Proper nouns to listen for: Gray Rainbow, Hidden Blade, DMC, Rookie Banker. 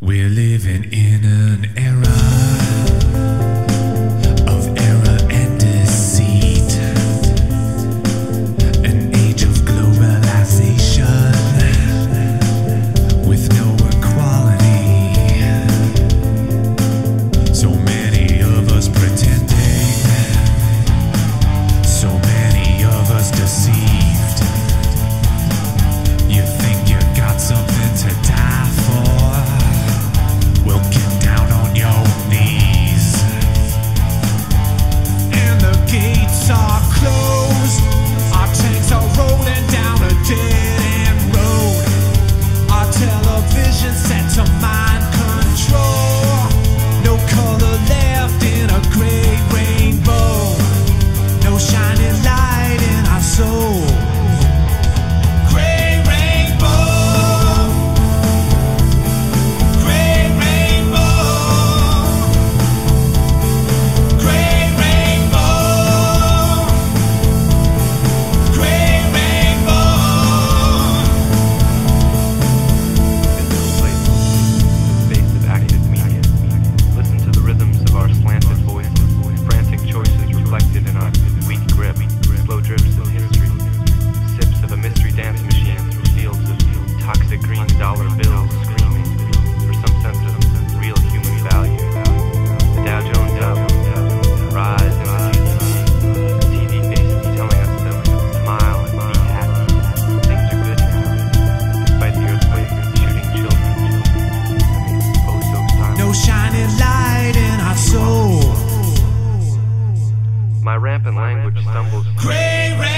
We're living in an era of error and deceit, an age of globalization with no equality. So many of us pretending, so many of us deceived. You think you got something to die for? My rampant language stumbles. Gray Rainbow.